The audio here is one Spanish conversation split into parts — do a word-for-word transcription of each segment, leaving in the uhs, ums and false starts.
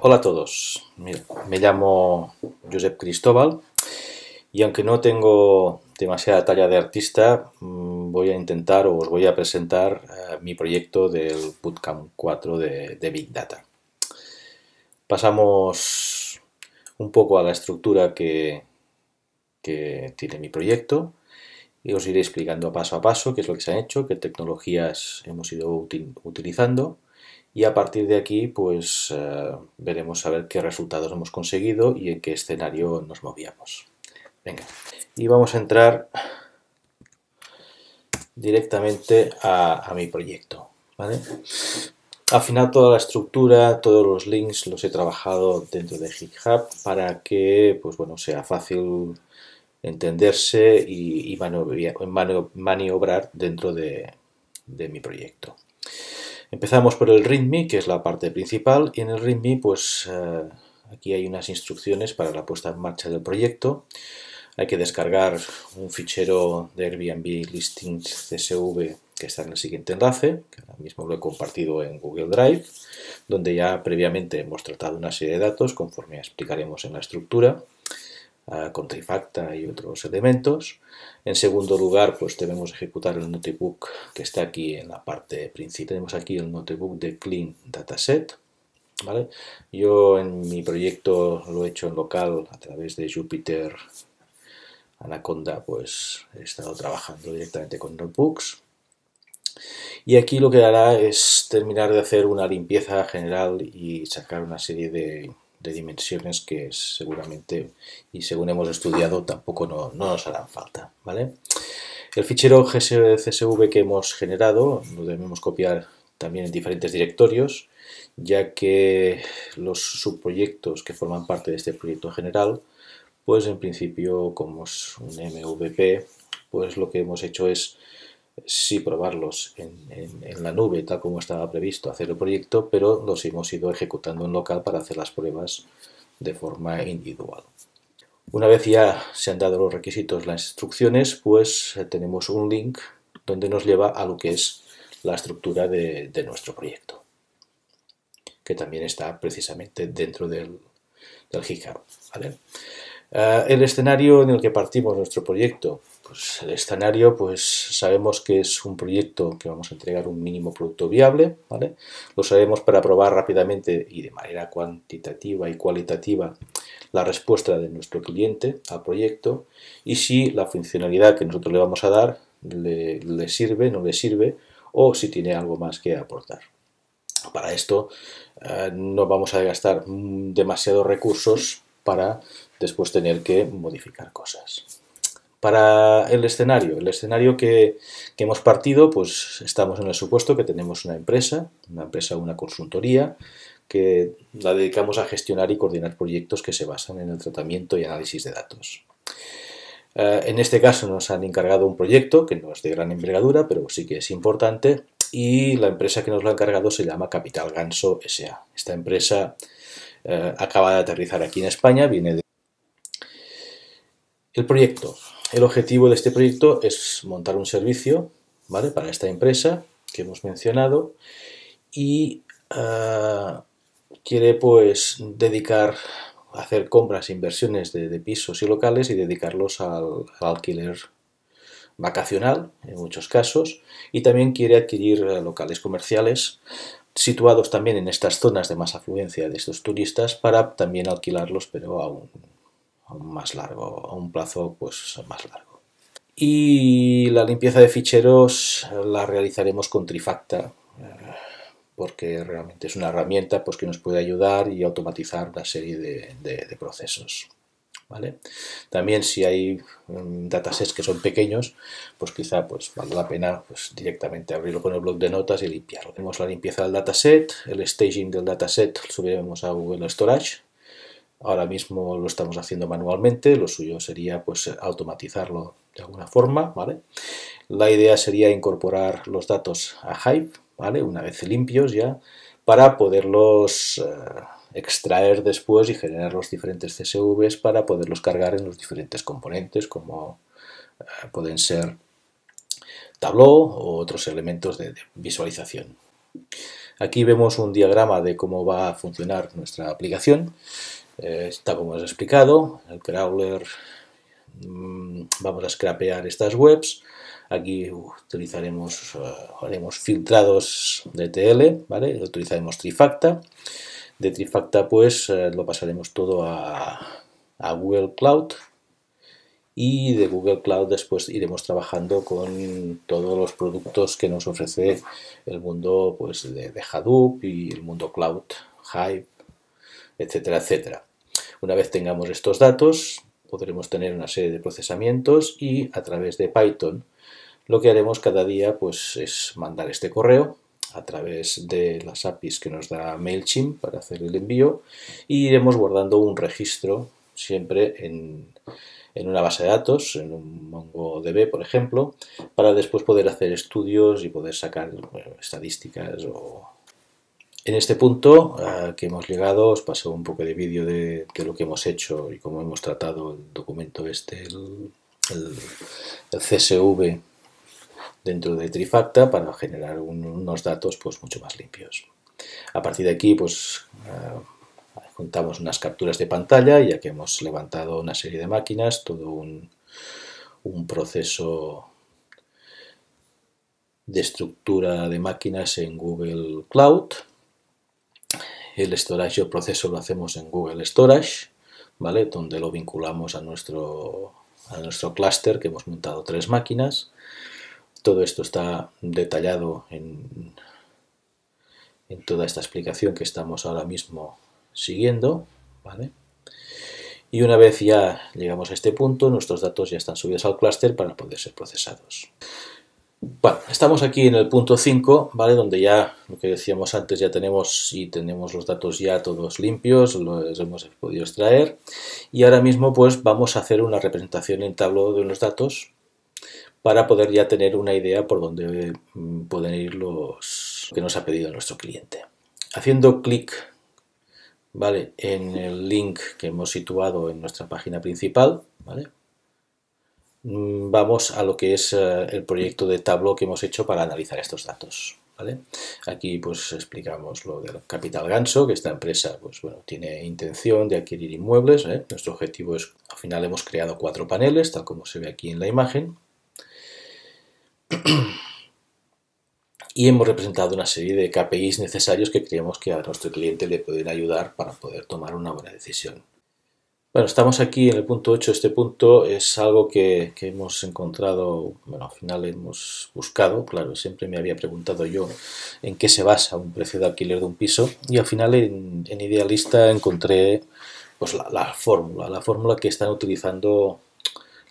Hola a todos. Mira, me llamo Josep Cristóbal y aunque no tengo demasiada talla de artista, voy a intentar o os voy a presentar uh, mi proyecto del Bootcamp cuatro de, de Big Data. Pasamos un poco a la estructura que, que tiene mi proyecto y os iré explicando paso a paso qué es lo que se han hecho, qué tecnologías hemos ido util, utilizando. Y a partir de aquí, pues uh, veremos a ver qué resultados hemos conseguido y en qué escenario nos movíamos. Venga, y vamos a entrar directamente a, a mi proyecto, ¿vale? Al final toda la estructura, todos los links los he trabajado dentro de GitHub para que, pues bueno, sea fácil entenderse y, y maniobrar dentro de, de mi proyecto. Empezamos por el README, que es la parte principal, y en el README, pues eh, aquí hay unas instrucciones para la puesta en marcha del proyecto. Hay que descargar un fichero de Airbnb Listings C S V que está en el siguiente enlace, que ahora mismo lo he compartido en Google Drive, donde ya previamente hemos tratado una serie de datos, conforme explicaremos en la estructura, eh, con Trifacta y otros elementos. En segundo lugar, pues debemos ejecutar el notebook que está aquí en la parte principal. Tenemos aquí el notebook de Clean Dataset, ¿vale? Yo en mi proyecto lo he hecho en local a través de Jupyter, Anaconda, pues he estado trabajando directamente con notebooks. Y aquí lo que hará es terminar de hacer una limpieza general y sacar una serie de, de dimensiones que seguramente, y según hemos estudiado, tampoco no, no nos harán falta, ¿vale? El fichero C S V que hemos generado lo debemos copiar también en diferentes directorios, ya que los subproyectos que forman parte de este proyecto general, pues en principio, como es un M V P, pues lo que hemos hecho es sí probarlos en, en, en la nube, tal como estaba previsto hacer el proyecto, pero los hemos ido ejecutando en local para hacer las pruebas de forma individual. Una vez ya se han dado los requisitos, las instrucciones, pues tenemos un link donde nos lleva a lo que es la estructura de, de nuestro proyecto, que también está precisamente dentro del, del GitHub, ¿vale? Uh, el escenario en el que partimos nuestro proyecto, pues el escenario, pues sabemos que es un proyecto que vamos a entregar un mínimo producto viable, ¿vale? Lo sabemos para probar rápidamente y de manera cuantitativa y cualitativa la respuesta de nuestro cliente al proyecto y si la funcionalidad que nosotros le vamos a dar le, le sirve, no le sirve o si tiene algo más que aportar. Para esto uh, no vamos a gastar demasiados recursos para después tener que modificar cosas. Para el escenario, el escenario que, que hemos partido, pues estamos en el supuesto que tenemos una empresa, una empresa o una consultoría, que la dedicamos a gestionar y coordinar proyectos que se basan en el tratamiento y análisis de datos. Eh, en este caso nos han encargado un proyecto que no es de gran envergadura, pero sí que es importante, y la empresa que nos lo ha encargado se llama Capital Ganso S A Esta empresa eh, acaba de aterrizar aquí en España, viene de... El proyecto. El objetivo de este proyecto es montar un servicio, ¿vale?, para esta empresa que hemos mencionado y uh, quiere pues dedicar, hacer compras, inversiones de, de pisos y locales y dedicarlos al, al alquiler vacacional en muchos casos y también quiere adquirir locales comerciales situados también en estas zonas de más afluencia de estos turistas para también alquilarlos pero a un aún más largo, a un plazo pues más largo. Y la limpieza de ficheros la realizaremos con Trifacta, porque realmente es una herramienta pues, que nos puede ayudar y automatizar una serie de, de, de procesos, ¿vale? También si hay um, datasets que son pequeños, pues quizá pues, vale la pena pues, directamente abrirlo con el bloc de notas y limpiarlo. Tenemos la limpieza del dataset, el staging del dataset lo subiremos a Google Storage. Ahora mismo lo estamos haciendo manualmente, lo suyo sería pues automatizarlo de alguna forma, ¿vale? La idea sería incorporar los datos a Hive, ¿vale?, una vez limpios ya, para poderlos eh, extraer después y generar los diferentes C S Vs para poderlos cargar en los diferentes componentes, como eh, pueden ser Tableau o otros elementos de, de visualización. Aquí vemos un diagrama de cómo va a funcionar nuestra aplicación. Eh, está como os he explicado, el crawler, mmm, vamos a scrapear estas webs. Aquí utilizaremos, uh, haremos filtrados de T L, ¿vale? Utilizaremos Trifacta. De Trifacta pues eh, lo pasaremos todo a, a Google Cloud. Y de Google Cloud después iremos trabajando con todos los productos que nos ofrece el mundo pues, de, de Hadoop y el mundo Cloud, Hive, etcétera, etcétera. Una vez tengamos estos datos, podremos tener una serie de procesamientos y a través de Python lo que haremos cada día pues, es mandar este correo a través de las A P Is que nos da MailChimp para hacer el envío y iremos guardando un registro siempre en, en una base de datos, en un MongoDB, por ejemplo, para después poder hacer estudios y poder sacar bueno, estadísticas. O... En este punto uh, que hemos llegado, os paso un poco de vídeo de, de lo que hemos hecho y cómo hemos tratado el documento este, el, el, el C S V dentro de Trifacta para generar un, unos datos pues, mucho más limpios. A partir de aquí, pues... Uh, juntamos unas capturas de pantalla, ya que hemos levantado una serie de máquinas, todo un, un proceso de estructura de máquinas en Google Cloud. El storage o proceso lo hacemos en Google Storage, ¿vale? Donde lo vinculamos a nuestro, a nuestro clúster, que hemos montado tres máquinas. Todo esto está detallado en, en toda esta explicación que estamos ahora mismo siguiendo, ¿vale? Y una vez ya llegamos a este punto, nuestros datos ya están subidos al clúster para poder ser procesados. Bueno, estamos aquí en el punto cinco, ¿vale? Donde ya, lo que decíamos antes, ya tenemos y tenemos los datos ya todos limpios, los hemos podido extraer. Y ahora mismo, pues, vamos a hacer una representación en Tableau de los datos para poder ya tener una idea por dónde pueden ir los que nos ha pedido nuestro cliente. Haciendo clic, ¿vale? En el link que hemos situado en nuestra página principal, ¿vale? Vamos a lo que es el proyecto de Tableau que hemos hecho para analizar estos datos, ¿vale? Aquí pues explicamos lo del Capital Ganso, que esta empresa pues, bueno, tiene intención de adquirir inmuebles, ¿eh? Nuestro objetivo es, al final hemos creado cuatro paneles, tal como se ve aquí en la imagen. Y hemos representado una serie de K P Is necesarios que creemos que a nuestro cliente le pueden ayudar para poder tomar una buena decisión. Bueno, estamos aquí en el punto ocho. Este punto es algo que, que hemos encontrado, bueno, al final hemos buscado, claro, siempre me había preguntado yo en qué se basa un precio de alquiler de un piso y al final en, en Idealista encontré pues, la, la fórmula, la fórmula que están utilizando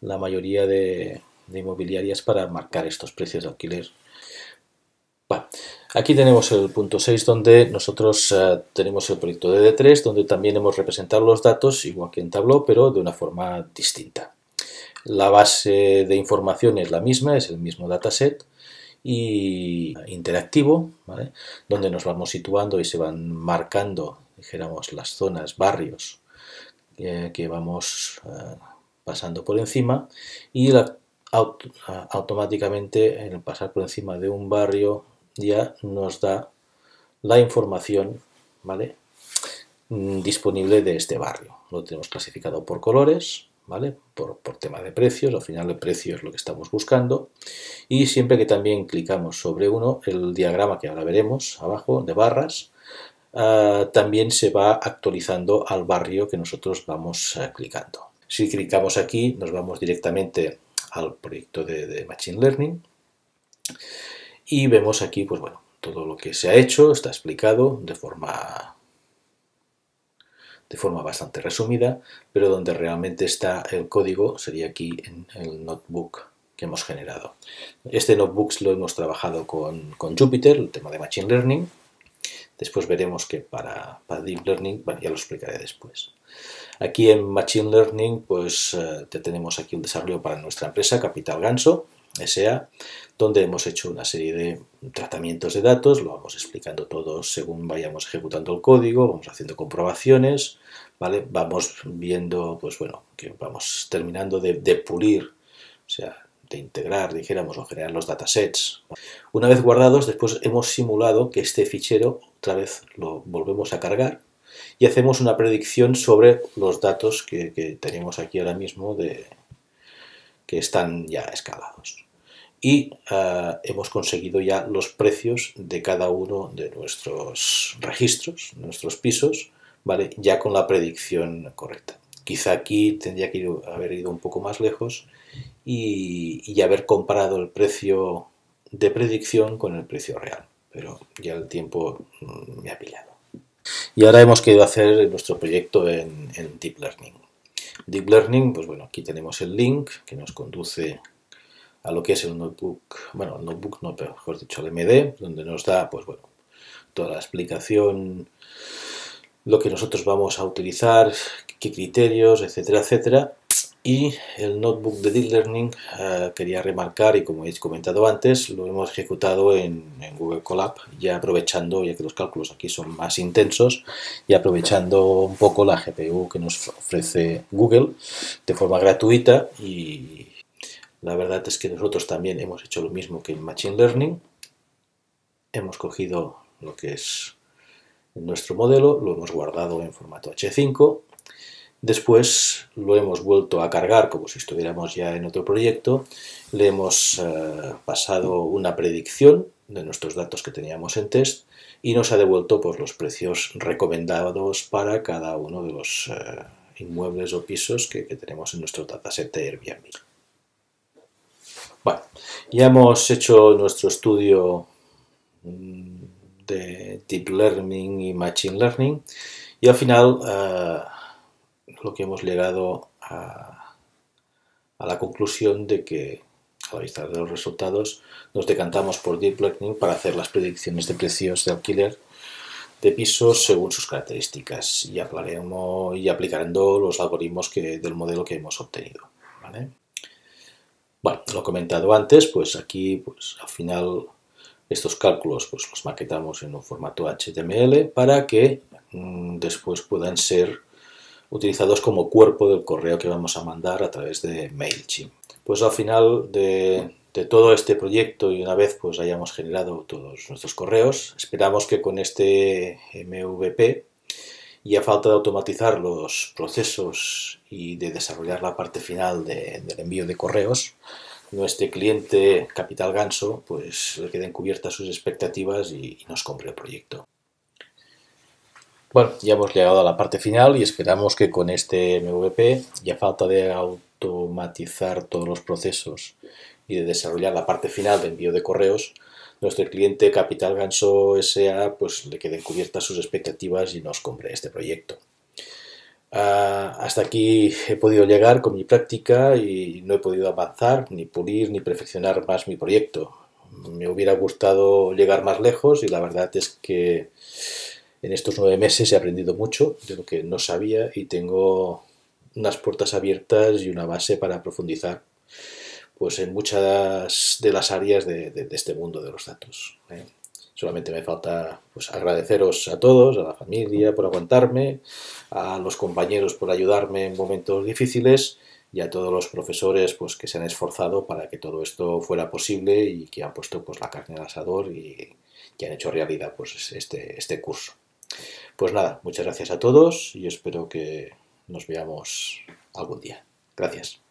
la mayoría de, de inmobiliarias para marcar estos precios de alquiler. Aquí tenemos el punto seis donde nosotros uh, tenemos el proyecto de D tres donde también hemos representado los datos igual que en Tableau pero de una forma distinta. La base de información es la misma, es el mismo dataset y interactivo, ¿vale? Donde nos vamos situando y se van marcando, dijéramos, las zonas, barrios eh, que vamos uh, pasando por encima y la, aut- automáticamente en el pasar por encima de un barrio ya nos da la información, ¿vale? Disponible de este barrio. Lo tenemos clasificado por colores, ¿vale? Por, por tema de precios, al final el precio es lo que estamos buscando. Y siempre que también clicamos sobre uno, el diagrama que ahora veremos abajo de barras, uh, también se va actualizando al barrio que nosotros vamos uh, clicando. Si clicamos aquí, nos vamos directamente al proyecto de, de Machine Learning. Y vemos aquí, pues bueno, todo lo que se ha hecho está explicado de forma, de forma bastante resumida, pero donde realmente está el código sería aquí en el notebook que hemos generado. Este notebook lo hemos trabajado con, con Jupyter, el tema de Machine Learning. Después veremos que para, para Deep Learning, bueno, ya lo explicaré después. Aquí en Machine Learning, pues eh, tenemos aquí el desarrollo para nuestra empresa, Capital Ganso S A, donde hemos hecho una serie de tratamientos de datos, lo vamos explicando todo según vayamos ejecutando el código, vamos haciendo comprobaciones, ¿vale? Vamos viendo, pues bueno, que vamos terminando de, de pulir, o sea, de integrar, dijéramos, o generar los datasets. Una vez guardados, después hemos simulado que este fichero, otra vez lo volvemos a cargar y hacemos una predicción sobre los datos que, que tenemos aquí ahora mismo de, que están ya escalados. Y uh, hemos conseguido ya los precios de cada uno de nuestros registros, nuestros pisos, ¿vale? Ya con la predicción correcta. Quizá aquí tendría que ir, haber ido un poco más lejos y, y haber comparado el precio de predicción con el precio real, pero ya el tiempo me ha pillado. Y ahora hemos querido hacer nuestro proyecto en, en Deep Learning. Deep Learning, pues bueno, aquí tenemos el link que nos conduce a lo que es el notebook, bueno, el notebook no, pero mejor dicho, el M D, donde nos da, pues bueno, toda la explicación, lo que nosotros vamos a utilizar, qué criterios, etcétera, etcétera. Y el notebook de Deep Learning, eh, quería remarcar, y como he comentado antes, lo hemos ejecutado en, en Google Colab, ya aprovechando, ya que los cálculos aquí son más intensos, y aprovechando un poco la G P U que nos ofrece Google de forma gratuita. Y la verdad es que nosotros también hemos hecho lo mismo que en Machine Learning. Hemos cogido lo que es nuestro modelo, lo hemos guardado en formato H cinco. Después lo hemos vuelto a cargar como si estuviéramos ya en otro proyecto, le hemos eh, pasado una predicción de nuestros datos que teníamos en test y nos ha devuelto, pues, los precios recomendados para cada uno de los eh, inmuebles o pisos que, que tenemos en nuestro dataset de Airbnb. Bueno, ya hemos hecho nuestro estudio de Deep Learning y Machine Learning y al final... Eh, lo que hemos llegado a, a la conclusión de que, a la vista de los resultados, nos decantamos por Deep Learning para hacer las predicciones de precios de alquiler de pisos según sus características y, aplaremos, y aplicando los algoritmos que, del modelo que hemos obtenido, ¿vale? Bueno, lo he comentado antes, pues aquí pues, al final estos cálculos pues, los maquetamos en un formato H T M L para que mmm, después puedan ser utilizados como cuerpo del correo que vamos a mandar a través de MailChimp. Pues al final de, de todo este proyecto y una vez pues hayamos generado todos nuestros correos, esperamos que con este M V P y a falta de automatizar los procesos y de desarrollar la parte final de, del envío de correos, nuestro cliente Capital Ganso pues le queden cubiertas sus expectativas y, y nos compre el proyecto. Bueno, ya hemos llegado a la parte final y esperamos que con este M V P, y a falta de automatizar todos los procesos y de desarrollar la parte final de envío de correos, nuestro cliente Capital Ganso S A pues le queden cubiertas sus expectativas y nos compre este proyecto. Uh, hasta aquí he podido llegar con mi práctica y no he podido avanzar, ni pulir, ni perfeccionar más mi proyecto. Me hubiera gustado llegar más lejos y la verdad es que en estos nueve meses he aprendido mucho de lo que no sabía y tengo unas puertas abiertas y una base para profundizar pues, en muchas de las áreas de, de, de este mundo de los datos, ¿eh? Solamente me falta pues, agradeceros a todos, a la familia por aguantarme, a los compañeros por ayudarme en momentos difíciles y a todos los profesores pues, que se han esforzado para que todo esto fuera posible y que han puesto pues, la carne al asador y, y han hecho realidad pues, este, este curso. Pues nada, muchas gracias a todos y espero que nos veamos algún día. Gracias.